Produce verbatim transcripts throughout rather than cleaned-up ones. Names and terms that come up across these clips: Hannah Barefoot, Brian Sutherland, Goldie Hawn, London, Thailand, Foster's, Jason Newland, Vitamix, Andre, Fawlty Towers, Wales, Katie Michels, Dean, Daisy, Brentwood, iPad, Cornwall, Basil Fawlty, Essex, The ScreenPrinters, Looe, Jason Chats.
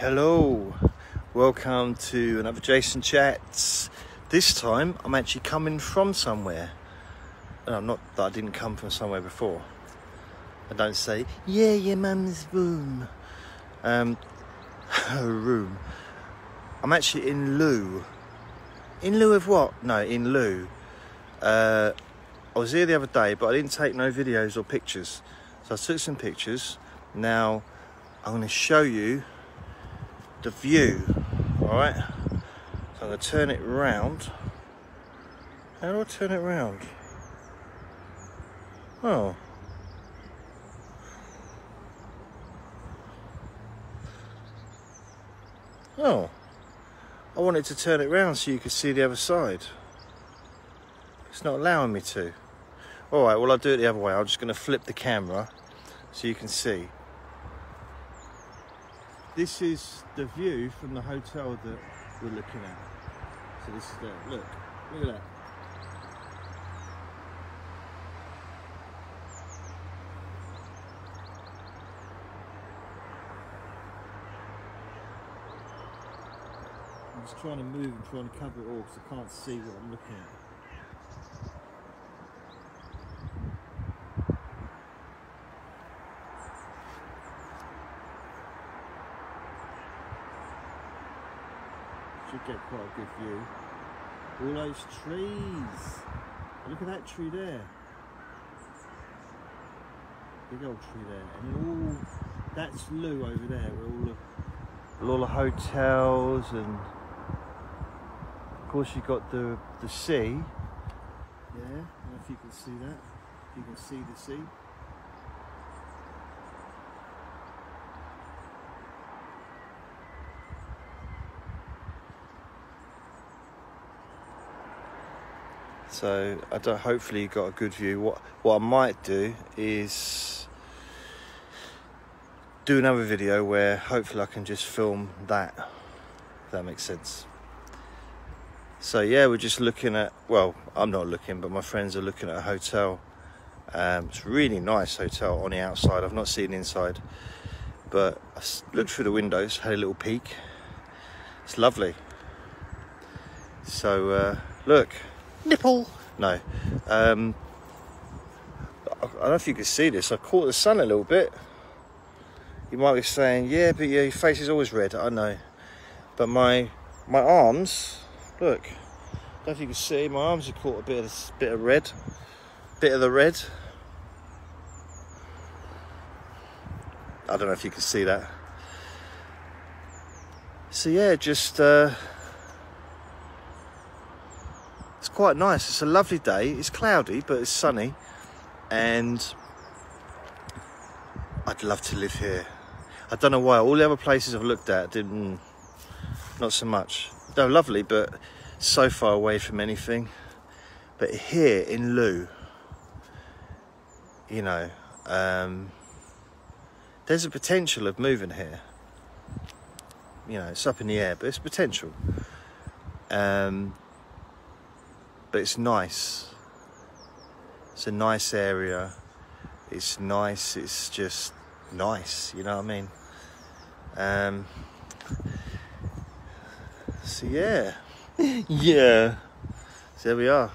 Hello, welcome to another Jason Chats. This time I'm actually coming from somewhere, and I'm not that I didn't come from somewhere before. I don't say yeah, your mum's room. Um, her room. I'm actually in Looe. In lieu of what? No, in Looe. Uh, I was here the other day, but I didn't take no videos or pictures, so I took some pictures. Now I'm going to show you the view, alright? So I'm going to turn it round. How do I turn it round? Oh. Oh. I wanted to turn it round so you could see the other side. It's not allowing me to. Alright, well I'll do it the other way. I'm just going to flip the camera so you can see. This is the view from the hotel that we're looking at. So this is the, look, look at that. I'm just trying to move and try and cover it all because I can't see what I'm looking at. Get quite a good view. All those trees. Look at that tree there. Big old tree there. And all that's Looe over there. Where all the, all the hotels, and of course you've got the the sea. Yeah, I don't know if you can see that. If you can see the sea. So I don't, hopefully you got a good view. What what I might do is do another video where hopefully I can just film that, if that makes sense. So yeah, we're just looking at, well, I'm not looking, but my friends are looking at a hotel. Um, it's a really nice hotel on the outside. I've not seen inside, but I looked through the windows, had a little peek. It's lovely. So uh, look. Nipple. No. Um, I don't know if you can see this. I caught the sun a little bit. You might be saying, yeah, but your face is always red. I know. But my my arms, look. I don't know if you can see. My arms have caught a bit of, bit of red. Bit of the red. I don't know if you can see that. So, yeah, just... Uh, It's quite nice. It's a lovely day. It's cloudy, but it's sunny, and I'd love to live here. I don't know why. All the other places I've looked at didn't, not so much. They're lovely, but so far away from anything. But here in Looe, you know, um, there's a potential of moving here. You know, it's up in the air, but it's potential. Um, But it's nice. It's a nice area. It's nice. It's just nice. You know what I mean? Um, so yeah, yeah. So there we are.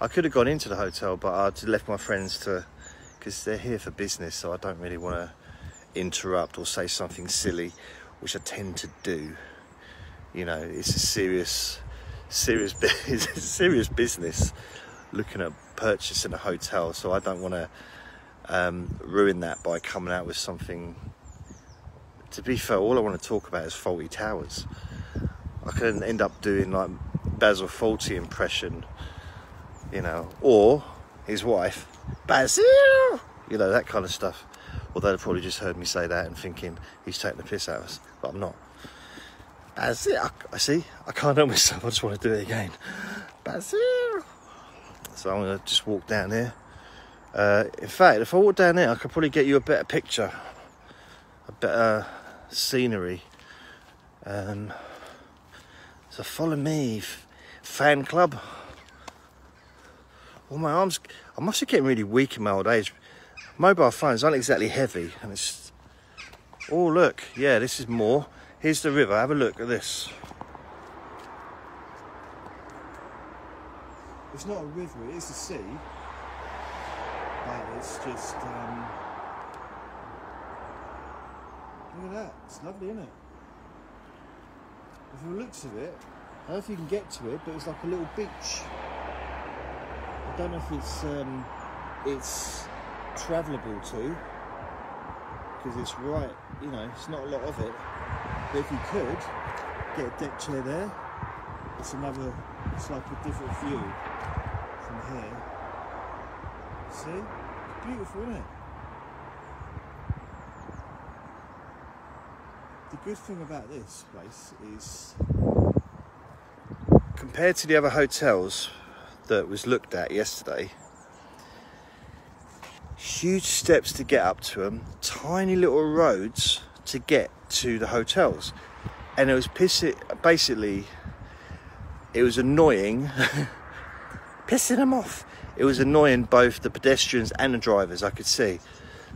I could have gone into the hotel, but I'd left my friends to, because they're here for business. So I don't really want to interrupt or say something silly, which I tend to do. You know, it's a serious. Serious, serious business looking at purchasing a hotel, so I don't want to um, ruin that by coming out with something. To be fair, all I want to talk about is Fawlty Towers. I could end up doing like Basil Fawlty impression, you know, or his wife, Basil, you know, that kind of stuff. Although they've probably just heard me say that and thinking he's taking the piss out of us, but I'm not. Basil, I see, I can't help myself, I just want to do it again. Basil. So I'm going to just walk down here. Uh, in fact, if I walk down here, I could probably get you a better picture, a better scenery. Um, so follow me, fan club. All my arms, I must be getting really weak in my old age. Mobile phones aren't exactly heavy, and it's, oh look, yeah, this is more. Here's the river, have a look at this. It's not a river, it is a sea, but it's just, um, look at that, it's lovely, isn't it? From the looks of it, I don't know if you can get to it, but it's like a little beach. I don't know if it's um, it's travelable to, because it's right, you know, it's not a lot of it. But if you could, get a deck chair there. It's another, it's like a different view from here. See? It's beautiful, isn't it? The good thing about this place is, compared to the other hotels that was looked at yesterday, huge steps to get up to them, tiny little roads to get to the hotels, and it was pissing, basically it was annoying, pissing them off. It was annoying both the pedestrians and the drivers, I could see.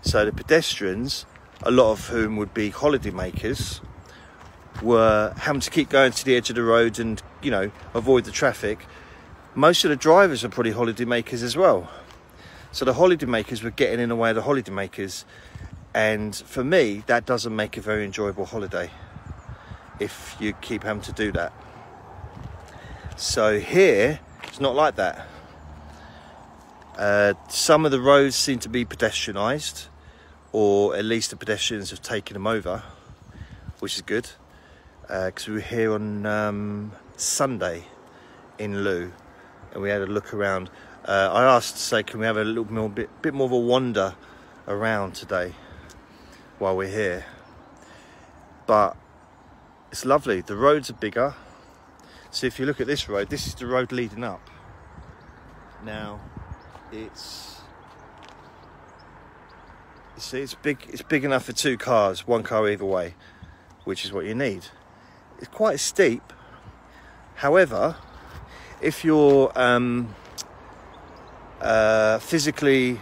So the pedestrians, a lot of whom would be holiday makers, were having to keep going to the edge of the road and, you know, avoid the traffic. Most of the drivers are probably holiday makers as well. So the holiday makers were getting in the way of the holiday makers. And for me, that doesn't make a very enjoyable holiday if you keep having to do that. So here, it's not like that. Uh, some of the roads seem to be pedestrianised, or at least the pedestrians have taken them over, which is good, because uh, we were here on um, Sunday in Looe, and we had a look around. Uh, I asked to say, can we have a little more, bit, bit more of a wander around today while we're here? But it's lovely. The roads are bigger. So if you look at this road, this is the road leading up. Now, it's... You see, it's big, it's big enough for two cars, one car either way, which is what you need. It's quite steep. However, if you're um, uh, physically,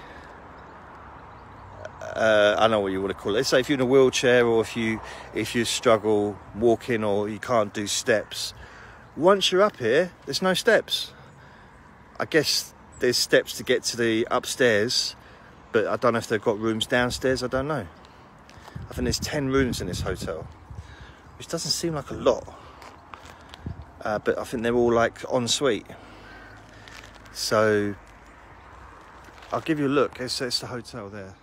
uh, I don't know what you want to call it. So if you're in a wheelchair, or if you, if you struggle walking, or you can't do steps, once you're up here, there's no steps. I guess there's steps to get to the upstairs, but I don't know if they've got rooms downstairs, I don't know. I think there's ten rooms in this hotel, which doesn't seem like a lot, uh, but I think they're all like en suite. So I'll give you a look. It's, it's the hotel there.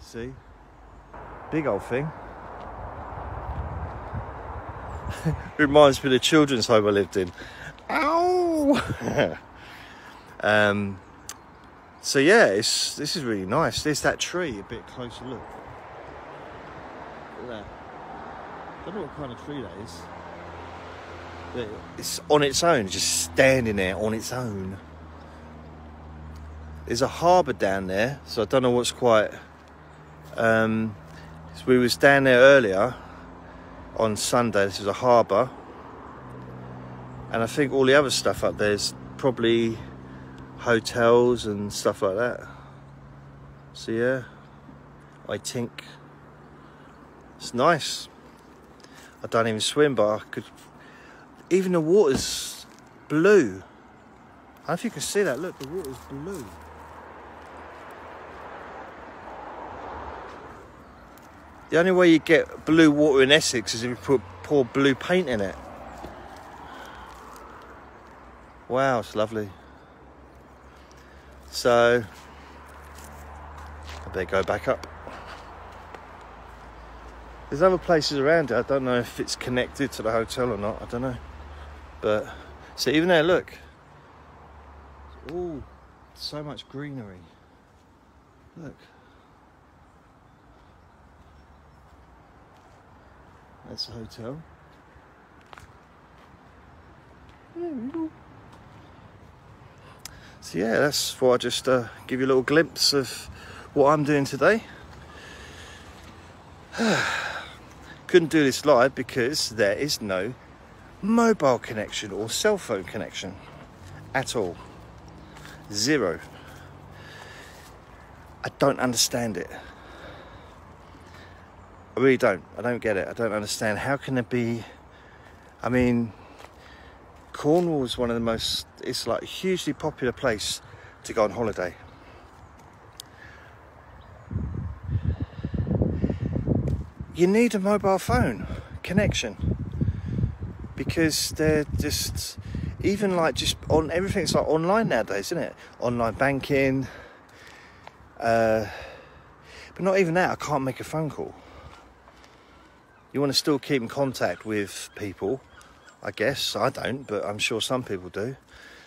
See? Big old thing. Reminds me of the children's home I lived in. Ow! um, So yeah, it's, this is really nice. There's that tree, a bit closer look. Look at that. I don't know what kind of tree that is. But it's on its own, just standing there on its own. There's a harbour down there, so I don't know what's quite... Um, so we was down there earlier on Sunday. This is a harbour. And I think all the other stuff up there is probably hotels and stuff like that. So yeah, I think it's nice. I don't even swim, but I could. Even the water's blue. I don't know if you can see that. Look, the water's blue. The only way you get blue water in Essex is if you put pour blue paint in it. Wow, it's lovely. So, I better go back up. There's other places around it. I don't know if it's connected to the hotel or not. I don't know. But, so even there, look. Oh, so much greenery. Look. That's the hotel. There we go. So yeah, that's why I just uh, give you a little glimpse of what I'm doing today. Couldn't do this live because there is no mobile connection or cell phone connection at all. Zero. I don't understand it. I I really don't. I don't get it. I don't understand. How can it be? I mean, Cornwall is one of the most, it's like a hugely popular place to go on holiday. You need a mobile phone connection, because they're just, even like just on, everything's like online nowadays, isn't it? Online banking, uh, but not even that, I can't make a phone call. You want to still keep in contact with people, I guess. I don't, but I'm sure some people do.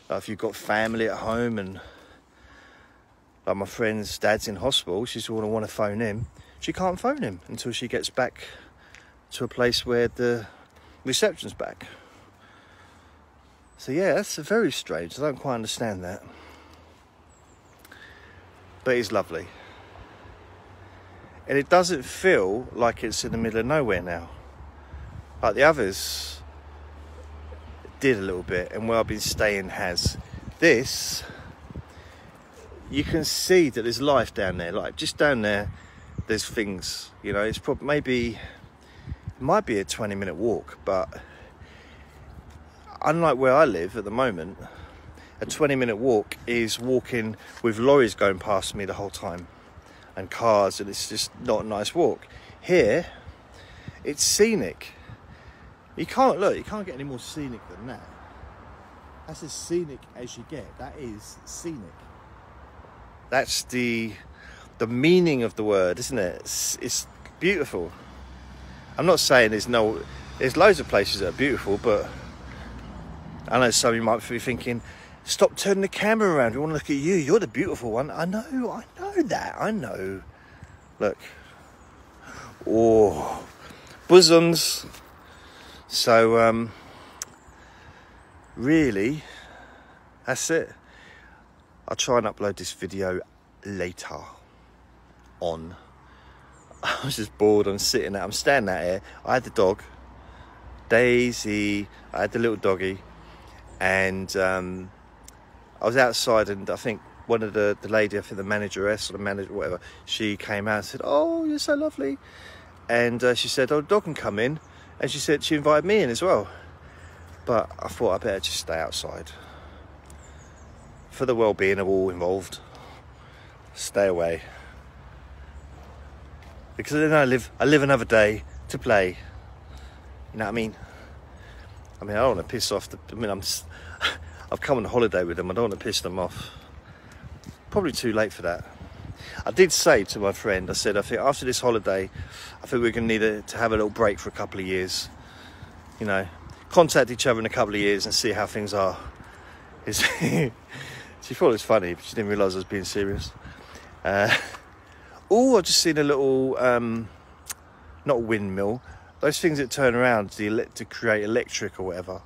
Like if you've got family at home, and like my friend's dad's in hospital, she's going to want to phone him. She can't phone him until she gets back to a place where the reception's back. So yeah, that's very strange. I don't quite understand that. But it's lovely. And it doesn't feel like it's in the middle of nowhere now. Like the others did a little bit, and where I've been staying has. This, you can see that there's life down there. Like just down there, there's things, you know. It's probably maybe, it might be a twenty minute walk, but unlike where I live at the moment, a twenty minute walk is walking with lorries going past me the whole time, and cars, and it's just not a nice walk. Here, it's scenic. You can't, look, you can't get any more scenic than that. That's as scenic as you get. That is scenic. That's the, the meaning of the word, isn't it? It's, it's beautiful. I'm not saying there's no, there's loads of places that are beautiful, but I know some of you might be thinking, stop turning the camera around, we want to look at you, you're the beautiful one. I know, I know that, I know. Look. Oh, bosoms. So, um, really, that's it. I'll try and upload this video later on. I was just bored. I'm sitting out, I'm standing out here. I had the dog, Daisy, I had the little doggy, and um, I was outside, and I think one of the, the lady, I think the manageress or the manager, whatever, she came out and said, oh, you're so lovely. And uh, she said, oh, the dog can come in. And she said she invited me in as well. But I thought I better just stay outside. For the well-being of all involved, stay away. Because then I live, I live another day to play. You know what I mean? I mean, I don't want to piss off the, I mean, I'm, I've come on holiday with them. I don't want to piss them off. Probably too late for that. I did say to my friend, I said, I think after this holiday, I think we're going to need a, to have a little break for a couple of years. You know, contact each other in a couple of years and see how things are. She thought it was funny, but she didn't realise I was being serious. Uh, Oh, I've just seen a little, um, not windmill, those things that turn around to, to create electric or whatever.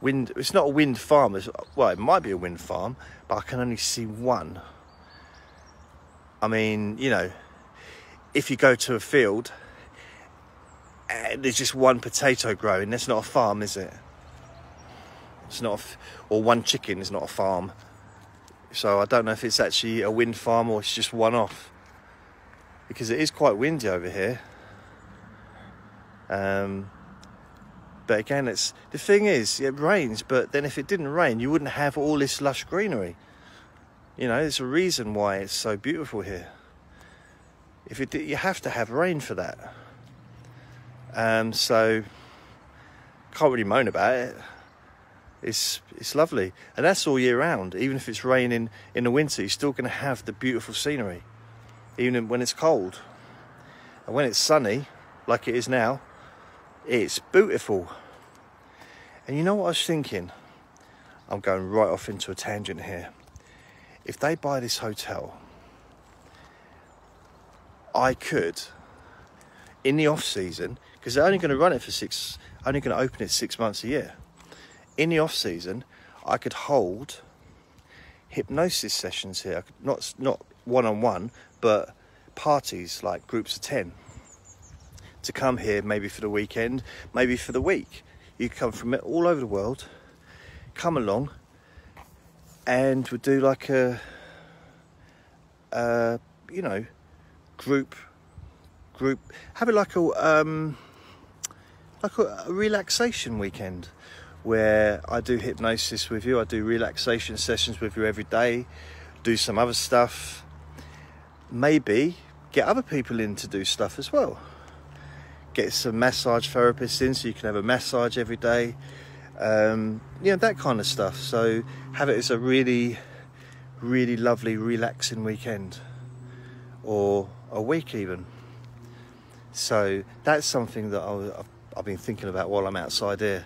Wind, it's not a wind farm, it's, well, it might be a wind farm, but I can only see one. I mean, you know, if you go to a field and there's just one potato growing, that's not a farm, is it? It's not, a, or one chicken is not a farm. So I don't know if it's actually a wind farm or it's just one off, because it is quite windy over here. Um, but again, it's, the thing is, it rains, but then if it didn't rain, you wouldn't have all this lush greenery. You know, there's a reason why it's so beautiful here. If it did, you have to have rain for that. Um, so can't really moan about it. It's, it's lovely, and that's all year round. Even if it's raining in the winter, you're still going to have the beautiful scenery, even when it's cold. And when it's sunny, like it is now, it's beautiful. And you know what I was thinking? I'm going right off into a tangent here. If they buy this hotel, I could, in the off season, because they're only going to run it for six, only going to open it six months a year. In the off season, I could hold hypnosis sessions here. I could not not one on one, but parties, like groups of ten, to come here maybe for the weekend, maybe for the week. You come from all over the world, come along, and we'll do like a, a you know, group group, have it like a um, like a, a relaxation weekend where I do hypnosis with you, I do relaxation sessions with you every day, do some other stuff, maybe get other people in to do stuff as well. Get some massage therapists in so you can have a massage every day, um, you know, that kind of stuff. So have it as a really, really lovely, relaxing weekend, or a week even. So that's something that I've, I've been thinking about while I'm outside here.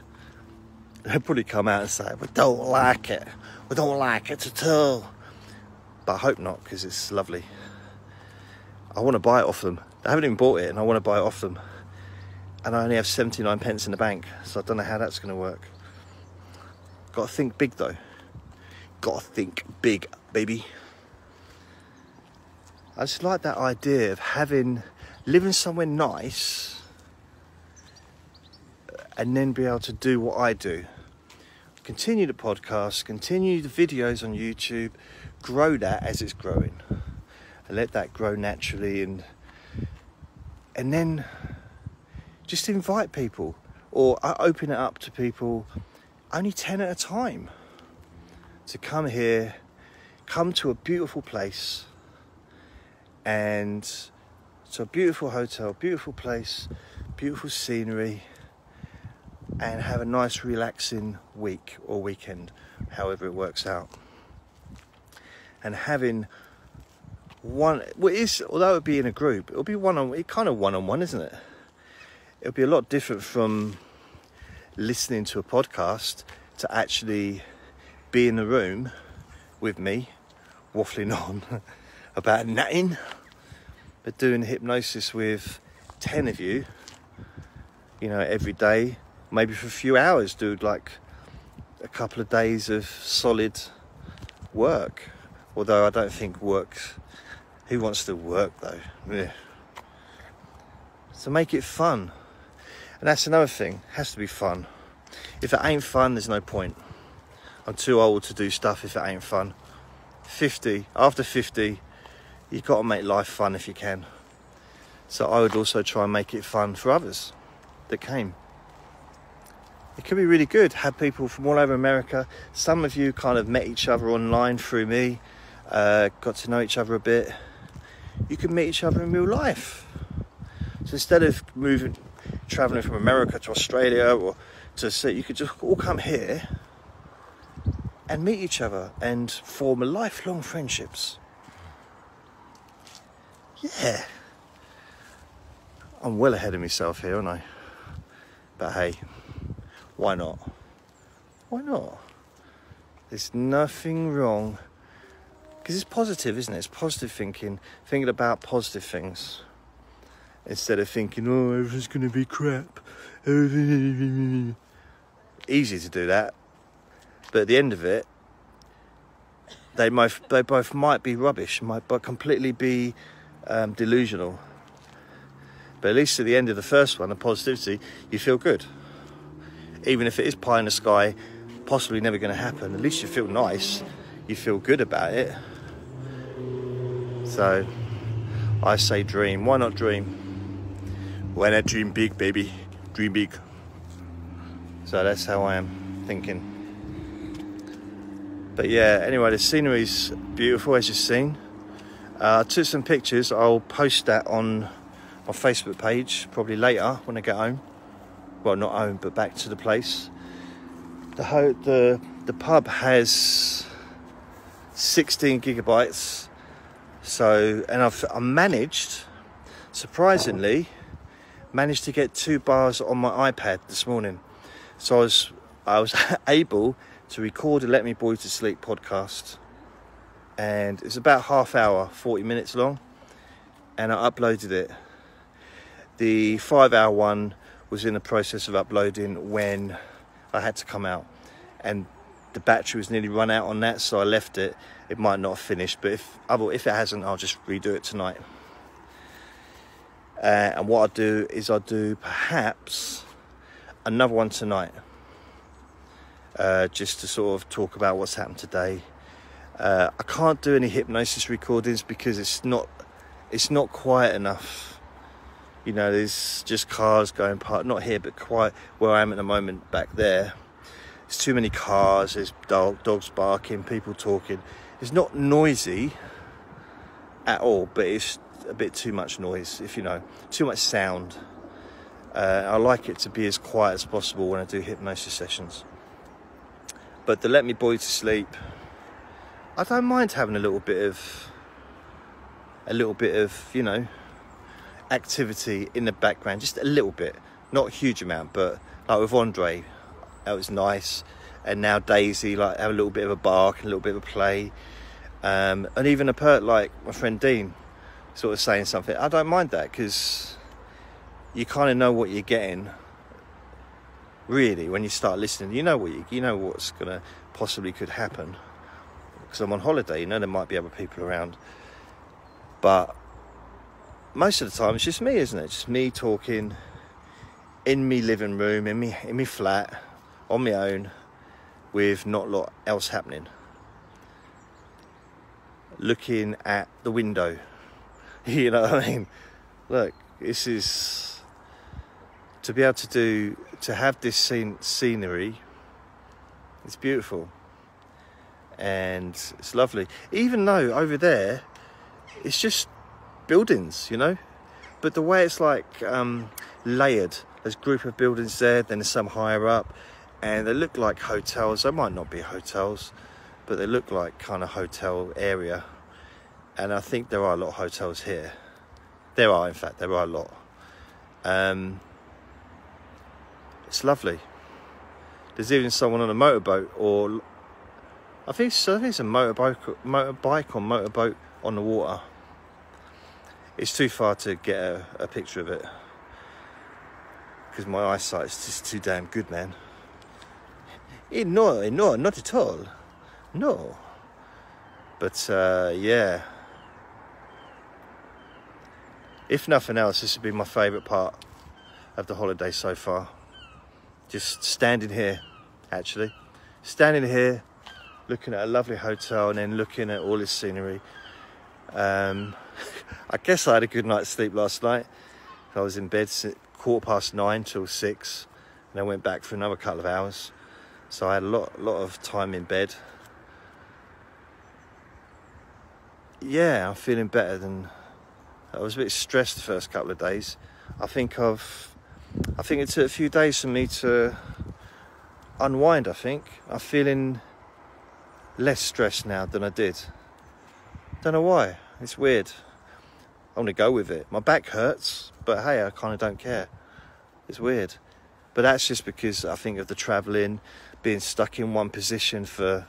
They'll probably come out and say, we don't like it, we don't like it at all. But I hope not, because it's lovely. I want to buy it off them. I haven't even bought it and I want to buy it off them. And I only have seventy-nine pence in the bank, so I don't know how that's going to work. Got to think big though. Got to think big, baby. I just like that idea of having, living somewhere nice and then be able to do what I do. Continue the podcast, continue the videos on YouTube, grow that as it's growing. And let that grow naturally, and and then just invite people, or open it up to people, only ten at a time, to come here, come to a beautiful place, and to a beautiful hotel, beautiful place, beautiful scenery, and have a nice relaxing week or weekend, however it works out. And having one, well, it is, although it would be in a group, it'll be one on, it kind of one on one, isn't it? It'll be a lot different from listening to a podcast to actually be in the room with me, waffling on about nothing, but doing hypnosis with ten of you, you know, every day, maybe for a few hours, do like a couple of days of solid work. Although I don't think work, who wants to work though? Yeah. So make it fun. And that's another thing, it has to be fun. If it ain't fun, there's no point. I'm too old to do stuff if it ain't fun. fifty, after fifty, you've got to make life fun if you can. So I would also try and make it fun for others that came. It could be really good, have people from all over America. Some of you kind of met each other online through me, uh, got to know each other a bit. You can meet each other in real life. So instead of moving, traveling from America to Australia or to see, you could just all come here and meet each other and form lifelong friendships. Yeah. I'm well ahead of myself here, aren't I? But hey, why not? Why not? There's nothing wrong. Because it's positive, isn't it? It's positive thinking, thinking about positive things. Instead of thinking, oh, everything's going to be crap. Easy to do that. But at the end of it, they both, they both might be rubbish, might but completely be um, delusional. But at least at the end of the first one, the positivity, you feel good. Even if it is pie in the sky, possibly never going to happen, at least you feel nice, you feel good about it. So I say dream. Why not dream? Why not dream big, baby? Dream big. So that's how I am thinking. But yeah, anyway, the scenery's beautiful, as you've seen. Uh, I took some pictures. I'll post that on my Facebook page probably later when I get home. Well, not home, but back to the place. The ho the the pub has sixteen gigabytes. So, and I've I managed, surprisingly. Managed to get two bars on my iPad this morning, so I was I was able to record a Let Me Boy to Sleep podcast, and it's about half hour, forty minutes long, and I uploaded it. The five hour one was in the process of uploading when I had to come out, and the battery was nearly run out on that, so I left it. It might not have finished, but if if it hasn't, I'll just redo it tonight. Uh, and what I'll do is I'll do perhaps another one tonight, uh, just to sort of talk about what's happened today. Uh, I can't do any hypnosis recordings because it's not it's not quiet enough you know, there's just cars going past, not here, but quite where I am at the moment back there. There's too many cars, there's dog, dogs barking, people talking. It's not noisy at all, but it's a bit too much noise, if you know, too much sound. Uh, I like it to be as quiet as possible when I do hypnosis sessions. But to let me boy to sleep, I don't mind having a little bit of, a little bit of, you know, activity in the background, just a little bit, not a huge amount, but like with Andre, that was nice. And now Daisy, like, have a little bit of a bark and a little bit of a play. Um, and even a pert like my friend Dean, sort of saying something. I don't mind that, because you kind of know what you're getting, really, when you start listening. You know what you, you know what's gonna possibly could happen, because I'm on holiday. You know, there might be other people around, but most of the time it's just me, isn't it? Just me talking in me living room, in me in me flat, on my own, with not a lot else happening. Looking at the window, you know what I mean? Look, this is to be able to do, to have this scene, scenery. It's beautiful and it's lovely. Even though over there, it's just buildings, you know, but the way it's like um, layered, there's a group of buildings there, then there's some higher up, and they look like hotels. They might not be hotels, but they look like kind of hotel area. And I think there are a lot of hotels here. There are, in fact, there are a lot. Um, it's lovely. There's even someone on a motorboat, or I think so, there's a motorbike, motorbike or motorboat on the water. It's too far to get a, a picture of it, because my eyesight is just too damn good, man. No, no, not at all. No. But uh, yeah. If nothing else, this would be my favourite part of the holiday so far. Just standing here, actually. Standing here, looking at a lovely hotel, and then looking at all this scenery. Um, I guess I had a good night's sleep last night. I was in bed quarter past nine till six, and I went back for another couple of hours. So I had a lot, lot of time in bed. Yeah, I'm feeling better than... I was a bit stressed the first couple of days. I think I've, I think it took a few days for me to unwind, I think. I'm feeling less stressed now than I did. Don't know why, it's weird. I'm gonna go with it. My back hurts, but hey, I kind of don't care. It's weird. But that's just because I think of the traveling, being stuck in one position for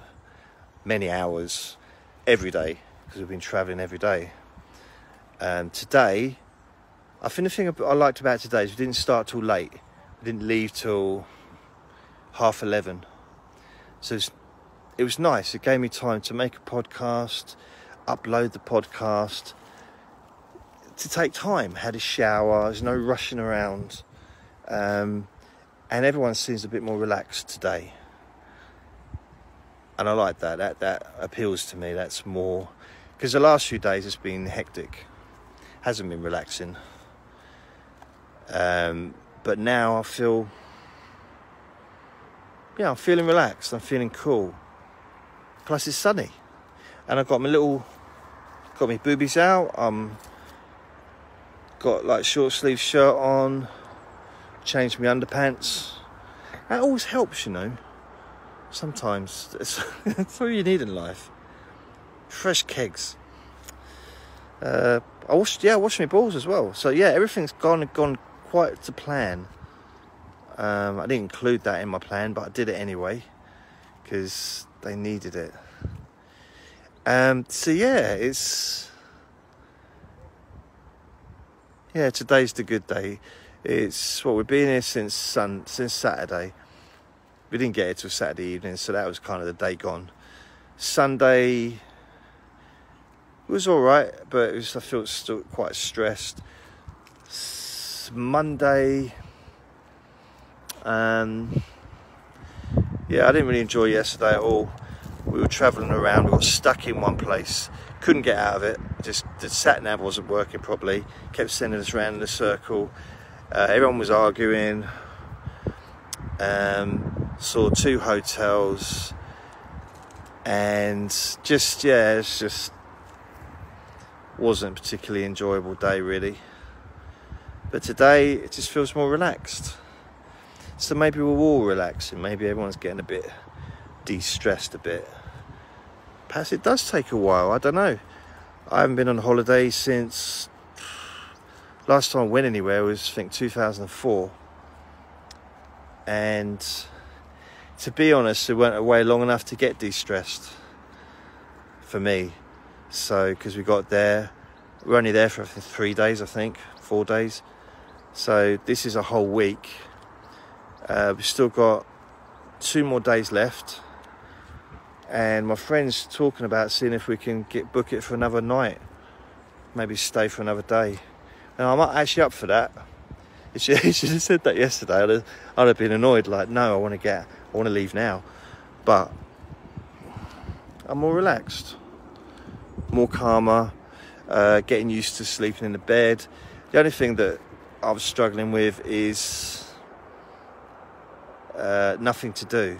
many hours every day, because we've been traveling every day. Um, today, I think the thing I liked about today is we didn't start till late. We didn't leave till half eleven. So it was, it was nice. It gave me time to make a podcast, upload the podcast, to take time. Had a shower. There's no rushing around. Um, and everyone seems a bit more relaxed today. And I like that. That, that appeals to me. That's more... Because the last few days it's been hectic. Hasn't been relaxing, um, but now I feel, yeah, I'm feeling relaxed, I'm feeling cool, plus it's sunny, and I've got my little, got my boobies out, um, got like short sleeve shirt on, changed my underpants. That always helps, you know, sometimes, it's, that's all you need in life, fresh kegs. Uh, I washed, yeah, I washed my balls as well. So yeah, everything's gone gone quite to plan. Um, I didn't include that in my plan, but I did it anyway because they needed it. Um, so yeah, it's yeah. Today's the good day. It's what well, we've been here since sun since Saturday. We didn't get here till Saturday evening, so that was kind of the day gone. Sunday. It was all right, but it was, I felt still quite stressed. S Monday, um, yeah, I didn't really enjoy yesterday at all. We were traveling around, we got stuck in one place, couldn't get out of it. just the sat nav wasn't working properly, kept sending us around in a circle. Uh, everyone was arguing. Um, saw two hotels, and just yeah, it's just wasn't a particularly enjoyable day really. But today it just feels more relaxed. So maybe we're all relaxing. Maybe everyone's getting a bit de-stressed a bit. Perhaps it does take a while. I don't know. I haven't been on holiday since last time I went anywhere was I think two thousand four. And to be honest, it went away long enough to get de-stressed for me. So, because we got there, we were only there for three days, I think, four days. So this is a whole week. Uh, we've still got two more days left. And my friend's talking about seeing if we can get book it for another night. Maybe stay for another day. And I'm actually up for that. If she, if she had said that yesterday, I'd have, I'd have been annoyed. Like, no, I want to get, I want to leave now. But I'm more relaxed, more calmer, uh, getting used to sleeping in the bed. The only thing that I was struggling with is uh, nothing to do,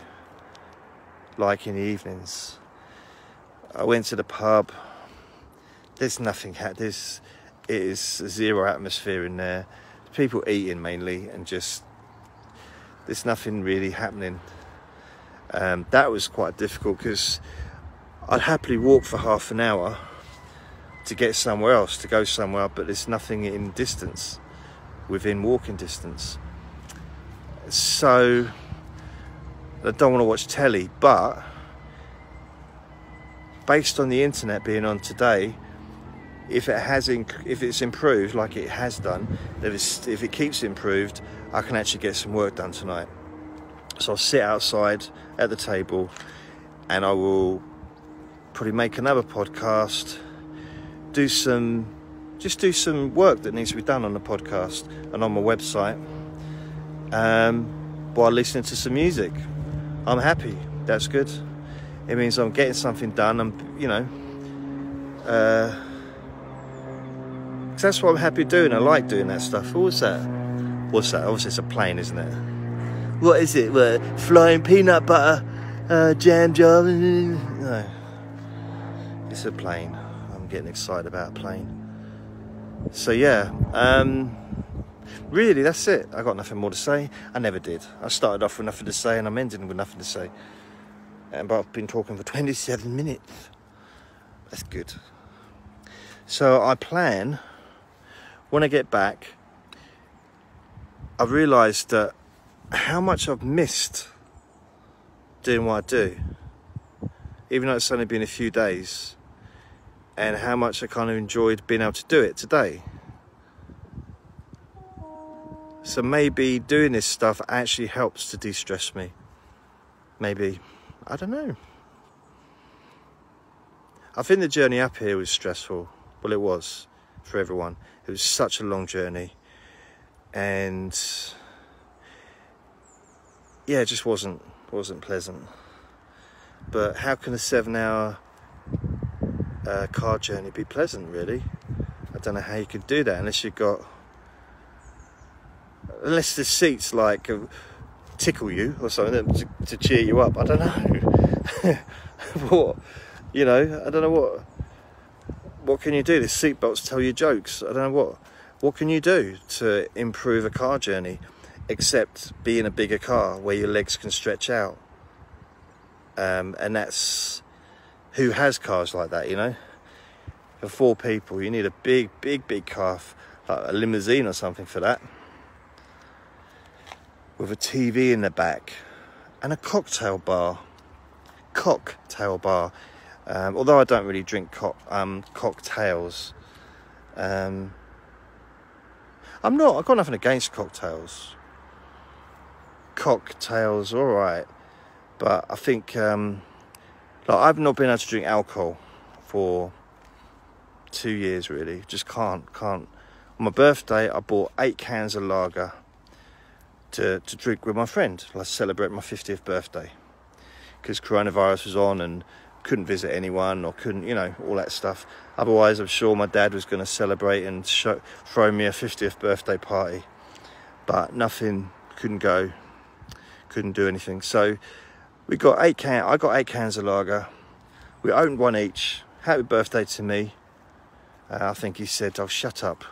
like in the evenings. I went to the pub. There's nothing. There's it is zero atmosphere in there. People eating mainly, and just there's nothing really happening. Um, that was quite difficult because I'd happily walk for half an hour to get somewhere else, to go somewhere, but there's nothing in distance, within walking distance. So I don't want to watch telly, but based on the internet being on today, if it has, inc if it's improved like it has done, if, it's, if it keeps improved, I can actually get some work done tonight. So I'll sit outside at the table, and I will probably make another podcast, do some, just do some work that needs to be done on the podcast and on my website, um, while listening to some music. I'm happy. That's good. It means I'm getting something done. I'm, you know. Uh, That's what I'm happy doing. I like doing that stuff. What's that? What's that? Obviously, it's a plane, isn't it? What is it? We're flying peanut butter, uh, jam jar. No, it's a plane. I'm getting excited about a plane. So yeah, um, really, that's it. I got nothing more to say. I never did. I started off with nothing to say, and I'm ending with nothing to say. And but I've been talking for twenty-seven minutes. That's good. So I plan. When I get back, I've realised that how much I've missed doing what I do, even though it's only been a few days, and how much I kind of enjoyed being able to do it today. So maybe doing this stuff actually helps to de-stress me. Maybe. I don't know. I think the journey up here was stressful. Well, it was for everyone. It was such a long journey, and yeah, it just wasn't wasn't pleasant. But how can a seven-hour uh, car journey be pleasant, really? I don't know how you could do that unless you've got, unless the seats like tickle you or something to, to cheer you up. I don't know. What, you know? I don't know what. What can you do? The seatbelts tell you jokes. I don't know what. What can you do to improve a car journey, except be in a bigger car where your legs can stretch out? Um, and that's who has cars like that, you know. For four people, you need a big, big, big car, like a limousine or something for that, with a T V in the back and a cocktail bar. Cocktail bar. Um, although I don't really drink co um, cocktails. Um, I'm not, I've got nothing against cocktails. Cocktails, all right. But I think, um, like I've not been able to drink alcohol for two years, really. Just can't, can't. On my birthday, I bought eight cans of lager to, to drink with my friend. Let's celebrate my fiftieth birthday. Because coronavirus was on, and couldn't visit anyone or couldn't, you know, all that stuff. Otherwise, I'm sure my dad was going to celebrate and show, throw me a fiftieth birthday party. But nothing, couldn't go, couldn't do anything. So we got eight can. I got eight cans of lager. We owned one each. Happy birthday to me. Uh, I think he said, oh, shut up.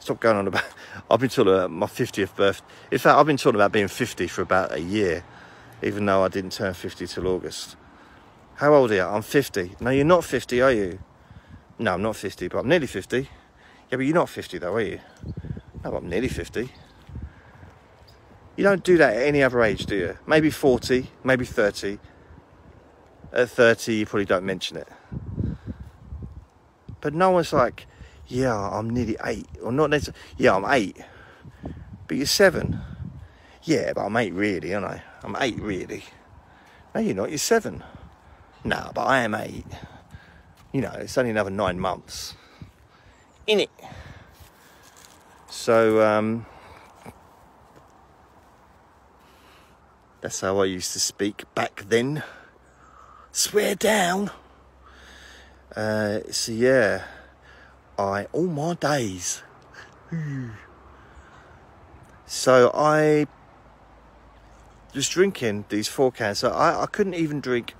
Stop going on about... I've been talking about my fiftieth birthday. In fact, I've been talking about being fifty for about a year, even though I didn't turn fifty till August. How old are you? I'm fifty. No, you're not fifty, are you? No, I'm not fifty, but I'm nearly fifty. Yeah, but you're not fifty though, are you? No, but I'm nearly fifty. You don't do that at any other age, do you? Maybe forty, maybe thirty. At thirty, you probably don't mention it. But no one's like, yeah, I'm nearly eight. Or not necessarily, yeah, I'm eight. But you're seven. Yeah, but I'm eight really, aren't I? I'm eight really. No, you're not, you're seven. No, but I am eight. You know, it's only another nine months. In it. So, um... that's how I used to speak back then. Swear down. Uh, so yeah, I all my days. So I was drinking these four cans. So I, I couldn't even drink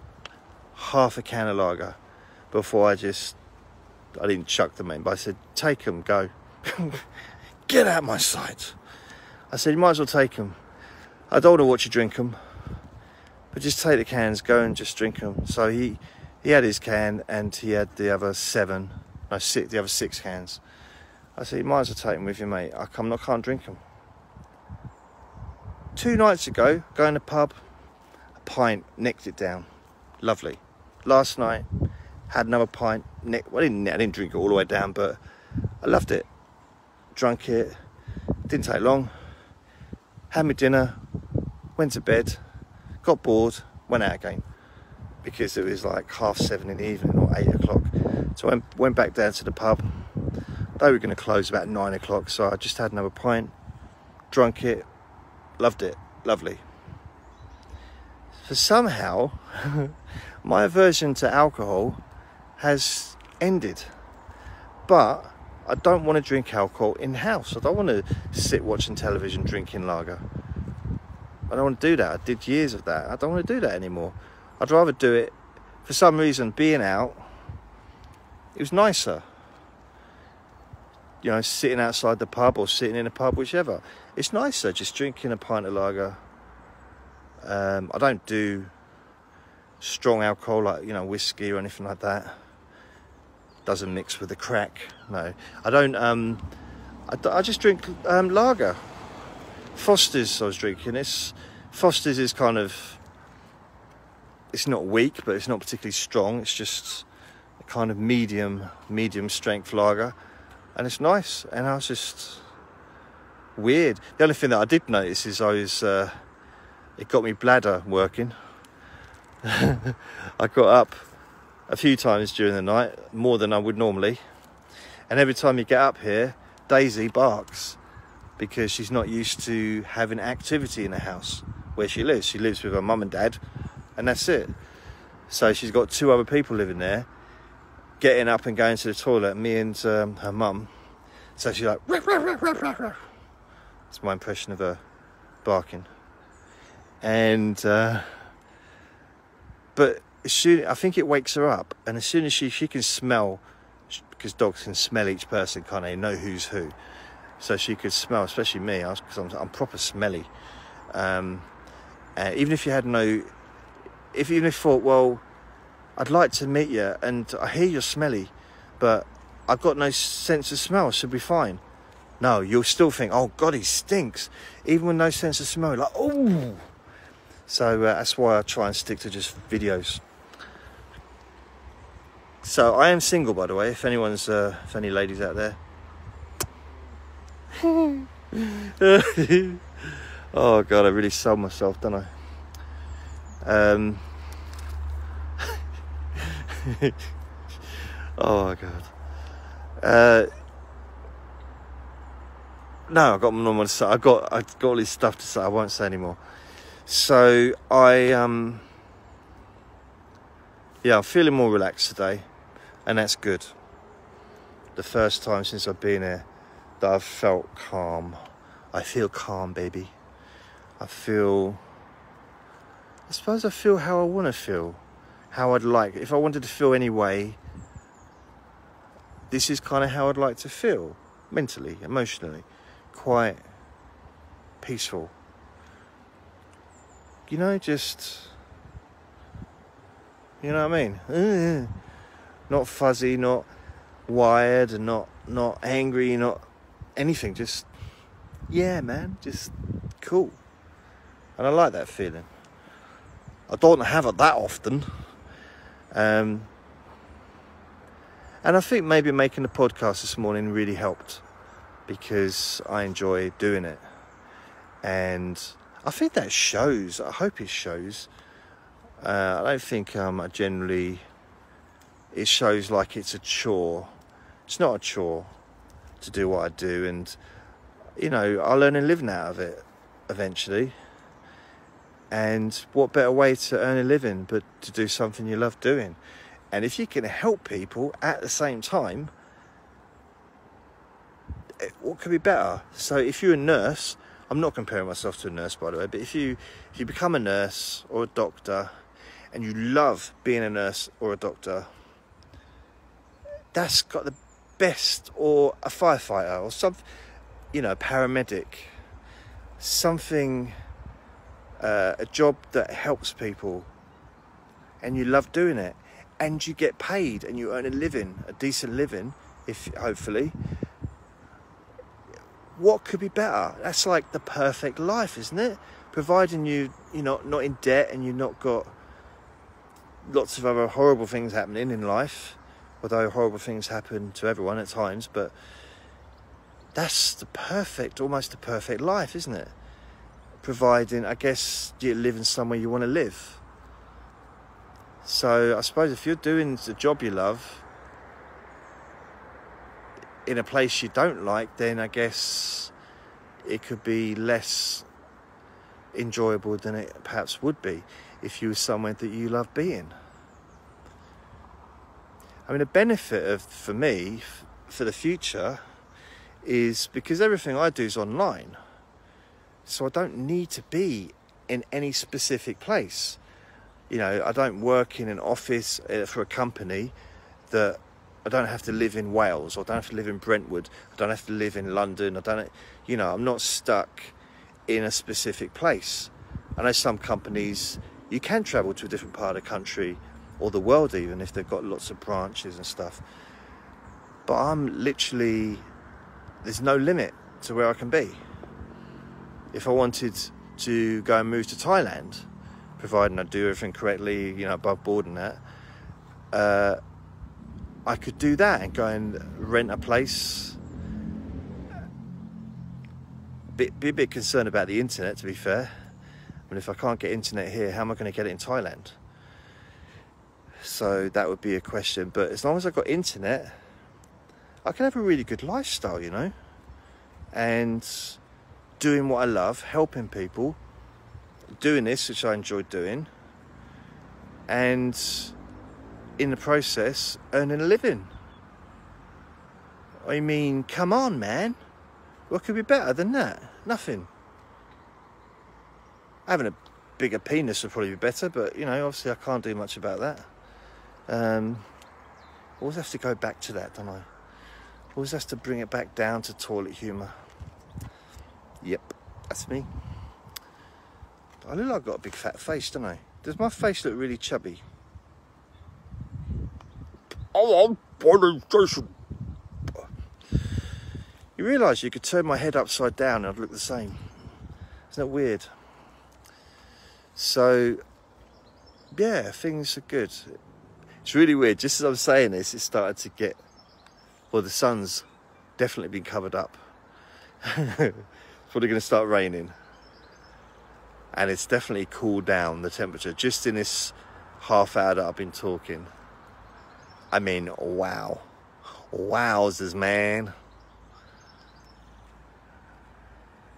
half a can of lager before I just, I didn't chuck them in, but I said, take them, go. Get out of my sight. I said, you might as well take them. I don't want to watch you drink them, but just take the cans, go and just drink them. So he, he had his can and he had the other seven, no, six, the other six cans. I said, you might as well take them with you, mate. I can't, I can't drink them. Two nights ago, going to the pub, a pint, necked it down. Lovely. Last night, had another pint, neck, well, I didn't, I didn't drink it all the way down, but I loved it. Drunk it, didn't take long. Had my dinner, went to bed, got bored, went out again because it was like half seven in the evening or eight o'clock. So I went back down to the pub. They were going to close about nine o'clock, so I just had another pint, drunk it, loved it, lovely. So somehow, my aversion to alcohol has ended, but I don't want to drink alcohol in-house. I don't want to sit watching television drinking lager. I don't want to do that. I did years of that. I don't want to do that anymore. I'd rather do it, for some reason, being out, it was nicer. You know, sitting outside the pub or sitting in a pub, whichever. It's nicer just drinking a pint of lager. Um, I don't do strong alcohol like, you know, whiskey or anything like that. Doesn't mix with the crack. No, I don't. Um, I, I just drink um, lager. Foster's I was drinking. It's Foster's is kind of. It's not weak, but it's not particularly strong. It's just a kind of medium, medium strength lager, and it's nice. And I was just weird. The only thing that I did notice is I was. Uh, it got me bladder working. I got up a few times during the night, more than I would normally, and every time you get up here, Daisy barks because she's not used to having activity in the house where she lives. She lives with her mum and dad, and that's it. So she's got two other people living there, getting up and going to the toilet, me and um, her mum. So she's like, it's my impression of her barking, and uh, but. As soon, I think it wakes her up, and as soon as she, she can smell, because dogs can smell each person, can't they? Know who's who. So she could smell, especially me, because I'm, I'm proper smelly. Um, uh, even if you had no, if even if you thought, well, I'd like to meet you, and I hear you're smelly, but I've got no sense of smell, so it'll be fine. No, you'll still think, oh God, he stinks. Even with no sense of smell, like, oh. So uh, that's why I try and stick to just videos. So I am single, by the way, if anyone's, uh, if any ladies out there. Oh God, I really sold myself, don't I? Um. Oh God. Uh, no, I got normal. I got, I got all this stuff to say. I won't say anymore. So I um, yeah, I'm feeling more relaxed today, and that's good. The first time since I've been here that I've felt calm. I feel calm, baby. I feel, I suppose I feel how I want to feel, how I'd like. If I wanted to feel any way, this is kind of how I'd like to feel, mentally, emotionally, quite peaceful. You know, just, you know what I mean? Not fuzzy, not wired, and not, not angry, not anything. Just, yeah, man, just cool. And I like that feeling. I don't have it that often. Um, and I think maybe making the podcast this morning really helped, because I enjoy doing it. And I think that shows. I hope it shows. Uh, I don't think um, I generally... It shows like it's a chore. It's not a chore to do what I do. And, you know, I'll earn a living out of it eventually. And what better way to earn a living but to do something you love doing? And if you can help people at the same time, it, what could be better? So if you're a nurse, I'm not comparing myself to a nurse, by the way, but if you, if you become a nurse or a doctor and you love being a nurse or a doctor, that's got the best, or a firefighter or some, you know, paramedic, something, uh, a job that helps people, and you love doing it, and you get paid, and you earn a living, a decent living, if hopefully. What could be better? That's like the perfect life, isn't it? Providing you, you know, not in debt, and you've not got lots of other horrible things happening in life. Although horrible things happen to everyone at times, but that's the perfect, almost the perfect life, isn't it? Providing, I guess, you're living somewhere you want to live. So I suppose if you're doing the job you love in a place you don't like, then I guess it could be less enjoyable than it perhaps would be if you were somewhere that you love being. I mean, a benefit of, for me, for the future, is because everything I do is online. So I don't need to be in any specific place. You know, I don't work in an office for a company that I don't have to live in Wales, or I don't have to live in Brentwood, I don't have to live in London, I don't, you know, I'm not stuck in a specific place. I know some companies, you can travel to a different part of the country, or the world even, if they've got lots of branches and stuff. But I'm literally, there's no limit to where I can be. If I wanted to go and move to Thailand, providing I do everything correctly, you know, above board and that, uh, I could do that and go and rent a place. Bit, be a bit concerned about the internet, to be fair. I mean, if I can't get internet here, how am I going to get it in Thailand? So that would be a question. But as long as I've got internet, I can have a really good lifestyle, you know, and doing what I love, helping people, doing this, which I enjoy doing, and in the process, earning a living. I mean, come on, man. What could be better than that? Nothing. Having a bigger penis would probably be better, but, you know, obviously I can't do much about that. Um, always have to go back to that, don't I? Always have to bring it back down to toilet humour. Yep, that's me. I look like I've got a big fat face, don't I? Does my face look really chubby? Oh, I'm Jason. You realise you could turn my head upside down and I'd look the same. Isn't that weird? So, yeah, things are good. It's really weird. Just as I'm saying this, it started to get... Well, the sun's definitely been covered up. It's probably going to start raining. And it's definitely cooled down, the temperature, just in this half hour that I've been talking. I mean, wow. Wowzers, man.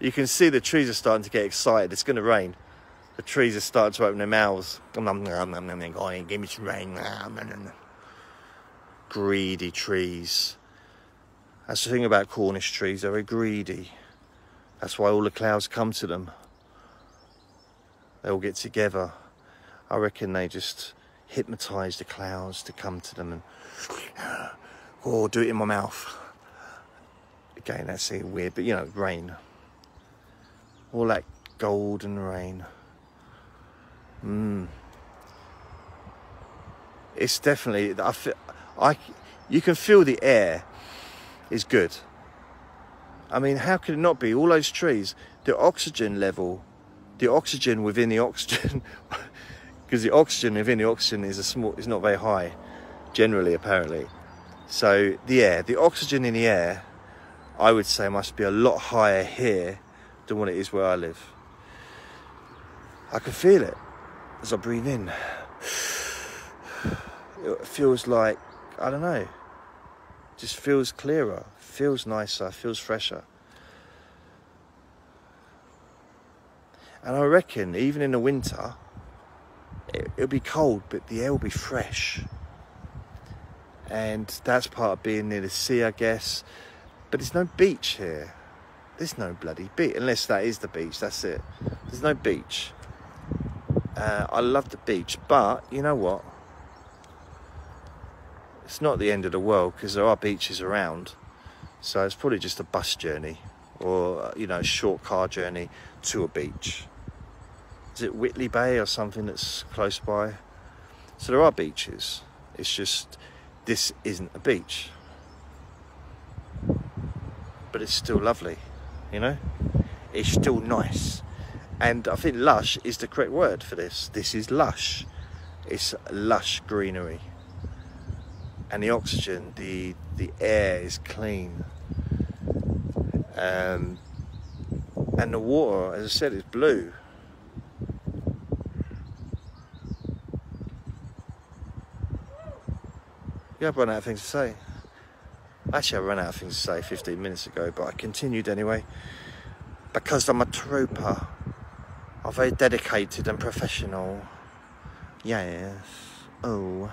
You can see the trees are starting to get excited. It's going to rain. the trees have started to open their mouths. Give me some rain. Greedy trees. That's the thing about Cornish trees, they're very greedy. That's why all the clouds come to them. They all get together. I reckon they just hypnotise the clouds to come to them and oh, do it in my mouth. Again, that's weird, but you know, rain. All that golden rain. Mm. It's definitely, I feel, I, you can feel the air is good. I mean, how could it not be? All those trees, the oxygen level, the oxygen within the oxygen, because the oxygen within the oxygen is a small, is not very high, generally, apparently. So the air, the oxygen in the air, I would say must be a lot higher here than what it is where I live. I can feel it as I breathe in. It feels like, I don't know, just feels clearer, feels nicer, feels fresher. And I reckon even in the winter, it, it'll be cold, but the air will be fresh. And that's part of being near the sea, I guess. But there's no beach here. There's no bloody beach, unless that is the beach, that's it. There's no beach. Uh, I love the beach, but you know what? It's not the end of the world because there are beaches around. So it's probably just a bus journey or, you know, a short car journey to a beach. Is it Whitley Bay or something that's close by? So there are beaches. It's just, this isn't a beach. But it's still lovely, you know? It's still nice. And I think lush is the correct word for this. This is lush. It's lush greenery. And the oxygen, the the air is clean. Um, and the water, as I said, is blue. Yeah, I've run out of things to say. Actually, I ran out of things to say fifteen minutes ago, but I continued anyway. Because I'm a trooper. I'm very dedicated and professional. Yes. Oh.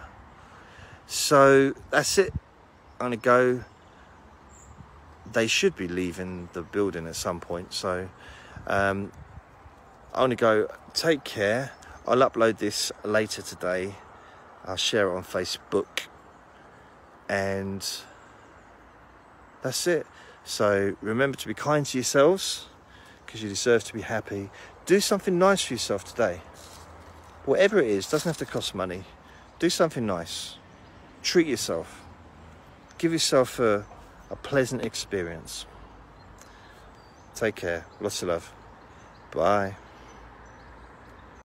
So that's it. I'm gonna go. They should be leaving the building at some point, so um, I'm gonna go. Take care. I'll upload this later today. I'll share it on Facebook, and that's it. So remember to be kind to yourselves, because you deserve to be happy. Do something nice for yourself today, whatever it is. Doesn't have to cost money. Do something nice. Treat yourself. Give yourself a, a pleasant experience. Take care. Lots of love. Bye.